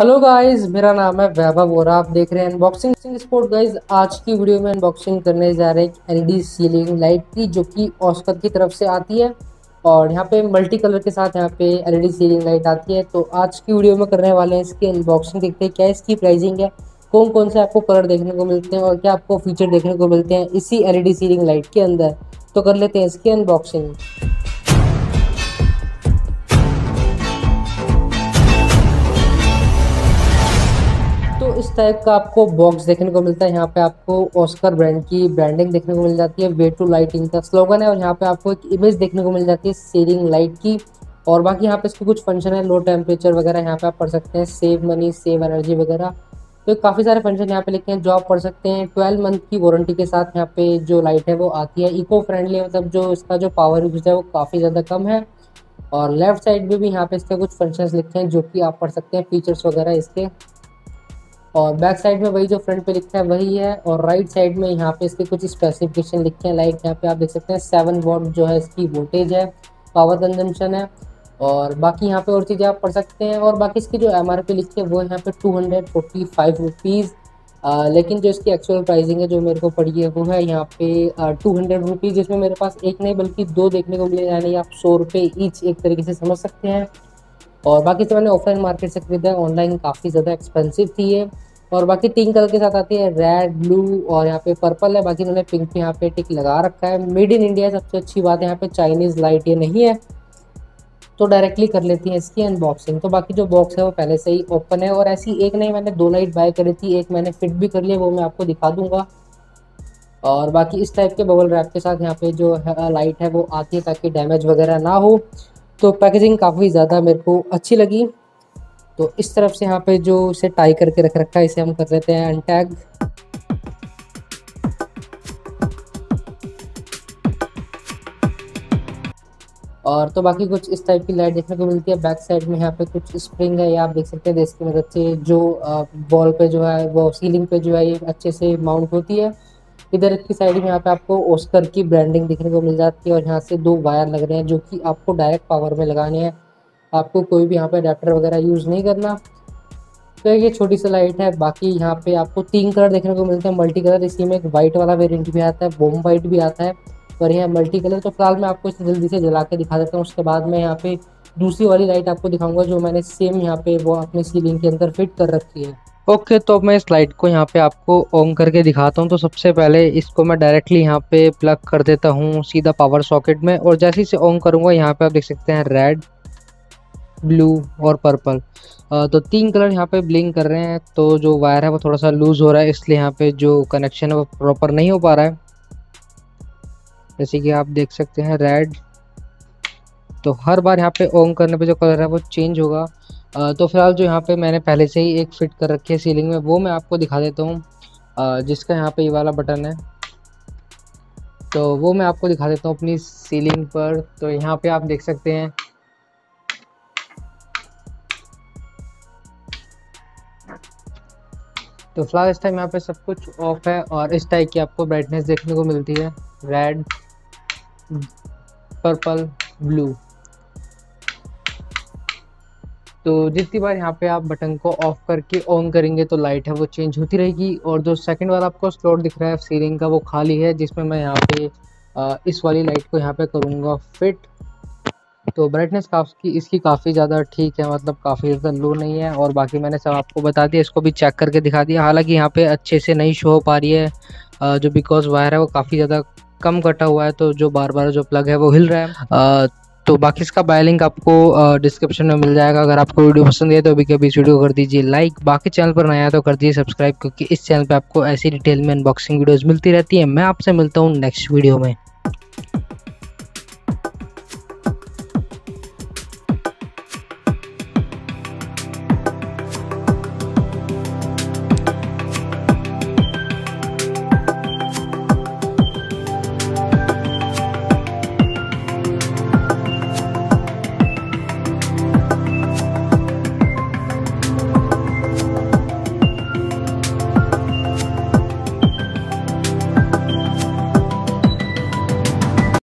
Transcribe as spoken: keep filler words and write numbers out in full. Hello guys, मेरा नाम है वैभव बोरा। आप देख रहे हैं अनबॉक्सिंग स्पॉट। गाइस, आज की वीडियो में अनबॉक्सिंग करने जा रहे हैं एलईडी सीलिंग लाइट की, जो कि ऑस्कर की तरफ से आती है और यहाँ पे मल्टी कलर के साथ यहाँ पे एलईडी सीलिंग लाइट आती है। तो आज की वीडियो में करने वाले हैं इसकी अनबॉक्सिंग। देखते हैं क्या इसकी प्राइसिंग है, कौन कौन से आपको कलर देखने को मिलते हैं और क्या आपको फीचर देखने को मिलते हैं इसी एलईडी सीलिंग लाइट के अंदर। तो कर लेते हैं इसकी अनबॉक्सिंग। इस टाइप का आपको बॉक्स देखने को मिलता है। यहाँ पे आपको ऑस्कर ब्रांड की ब्रांडिंग देखने को मिल जाती है, वे टू लाइटिंग का स्लोगन है और यहाँ पे आपको एक इमेज देखने को मिल जाती है सीलिंग लाइट की। और बाकी यहाँ पे इसके कुछ फंक्शन है, लो टेम्परेचर वगैरह यहाँ पे आप पढ़ सकते हैं, सेव मनी, सेव एनर्जी वगैरह। तो काफ़ी सारे फंक्शन यहाँ पे लिखे हैं जो आप पढ़ सकते हैं। ट्वेल्व मंथ की वारंटी के साथ यहाँ पे जो लाइट है वो आती है। इको फ्रेंडली, मतलब जो इसका जो पावर यूज है वो काफ़ी ज़्यादा कम है। और लेफ्ट साइड में भी यहाँ पे इसके कुछ फंक्शंस लिखे हैं जो कि आप पढ़ सकते हैं, फीचर्स वगैरह इसके। और बैक साइड में वही जो फ्रंट पे लिखा है वही है। और राइट साइड में यहाँ पे इसके कुछ स्पेसिफिकेशन लिखे हैं। लाइक यहाँ पे आप देख सकते हैं सेवन वॉट जो है इसकी वोल्टेज है, पावर कंजम्पशन है। और बाकी यहाँ पे और चीज़ें आप पढ़ सकते हैं। और बाकी इसकी जो एम आर पी लिखी है वो यहाँ पे two hundred forty five rupees, लेकिन जो इसकी एक्चुअल प्राइसिंग है जो मेरे को पड़ी है वो है यहाँ पे टू हंड्रेड रुपीज़, जिसमें मेरे पास एक नहीं बल्कि दो देखने को मिले, यानी आप सौ रुपये ईच एक तरीके से समझ सकते हैं। और बाकी तो मैंने ऑफलाइन मार्केट से खरीदा है, ऑनलाइन काफ़ी ज़्यादा एक्सपेंसिव थी ये। और बाकी तीन कलर के साथ आती है, रेड, ब्लू और यहाँ पे पर्पल है। बाकी उन्होंने पिंक पे यहाँ पे टिक लगा रखा है। मेड इन इंडिया सबसे अच्छी बात है, यहाँ पे चाइनीज़ लाइट ये नहीं है। तो डायरेक्टली कर लेती हैं इसकी अनबॉक्सिंग। तो बाकी जो बॉक्स है वो पहले से ही ओपन है और ऐसी एक नहीं, मैंने दो लाइट बाय करी थी, एक मैंने फिट भी कर लिया, वो मैं आपको दिखा दूँगा। और बाकी इस टाइप के बबल रैप के साथ यहाँ पे जो लाइट है वो आती है ताकि डैमेज वगैरह ना हो। तो पैकेजिंग काफ़ी ज़्यादा मेरे को अच्छी लगी। तो इस तरफ से यहाँ पे जो इसे टाई करके रख रखा है इसे हम कर लेते हैं अनटैग। और तो बाकी कुछ इस टाइप की लाइट देखने को मिलती है। बैक साइड में यहाँ पे कुछ स्प्रिंग है, ये आप देख सकते हैं, इसकी मदद से जो बॉल पे जो है वो सीलिंग पे जो है ये अच्छे से माउंट होती है। इधर की साइड में यहाँ पे आपको ऑस्कर की ब्रांडिंग देखने को मिल जाती है। और यहाँ से दो वायर लग रहे हैं जो कि आपको डायरेक्ट पावर में लगाने हैं, आपको कोई भी यहाँ पे अडेप्टर वगैरह यूज़ नहीं करना। तो ये छोटी सी लाइट है। बाकी यहाँ पे आपको तीन कलर देखने को मिलते हैं, मल्टी कलर। इसी में एक वाइट वाला वेरिएंट भी आता है, बॉम वाइट भी आता है और यहाँ मल्टी कलर। तो फिलहाल मैं आपको इसे जल्दी से जला के दिखा देता हूँ, उसके बाद मैं यहाँ पे दूसरी वाली लाइट आपको दिखाऊँगा जो मैंने सेम यहाँ पे वो अपने सीलिंग के अंदर फिट कर रखी है। ओके okay, तो मैं इस लाइट को यहाँ पे आपको ऑन करके दिखाता हूँ। तो सबसे पहले इसको मैं डायरेक्टली यहाँ पे प्लग कर देता हूँ सीधा पावर सॉकेट में और जैसे ही इसे ऑन करूँगा यहाँ पे आप देख सकते हैं रेड, ब्लू और पर्पल, तो तीन कलर यहाँ पे ब्लिंक कर रहे हैं। तो जो वायर है वो थोड़ा सा लूज़ हो रहा है, इसलिए यहाँ पे जो कनेक्शन है वो प्रॉपर नहीं हो पा रहा है, जैसे कि आप देख सकते हैं रेड। तो हर बार यहाँ पे ऑन करने पे जो कलर है वो चेंज होगा। तो फिलहाल जो यहाँ पे मैंने पहले से ही एक फिट कर रखी है सीलिंग में वो मैं आपको दिखा देता हूँ, जिसका यहाँ पे ये वाला बटन है, तो वो मैं आपको दिखा देता हूँ अपनी सीलिंग पर। तो यहाँ पे आप देख सकते हैं, तो फिलहाल इस टाइम यहाँ पे सब कुछ ऑफ है और इस टाइप की आपको ब्राइटनेस देखने को मिलती है, रेड, पर्पल, ब्लू। तो जितनी बार यहाँ पे आप बटन को ऑफ करके ऑन करेंगे तो लाइट है वो चेंज होती रहेगी। और जो सेकंड वाला आपको स्लॉट दिख रहा है सीलिंग का वो खाली है, जिसमें मैं यहाँ पे आ, इस वाली लाइट को यहाँ पे करूँगा फिट। तो ब्राइटनेस काफ़ी इसकी काफ़ी ज़्यादा ठीक है, मतलब काफ़ी ज़्यादा लो नहीं है। और बाकी मैंने सब आपको बता दिया, इसको भी चेक करके दिखा दिया। हालाँकि यहाँ पर अच्छे से नहीं शो हो पा रही है, आ, जो बिकॉज वायर है वो काफ़ी ज़्यादा कम कटा हुआ है, तो जो बार बार जो प्लग है वो हिल रहा है। आ, तो बाकी इसका बाय लिंक आपको डिस्क्रिप्शन में मिल जाएगा। अगर आपको वीडियो पसंद है तो अभी के अभी इस वीडियो को कर दीजिए लाइक। बाकी चैनल पर नया है तो कर दीजिए सब्सक्राइब, क्योंकि इस चैनल पे आपको ऐसी डिटेल में अनबॉक्सिंग वीडियोस मिलती रहती है। मैं आपसे मिलता हूँ नेक्स्ट वीडियो में।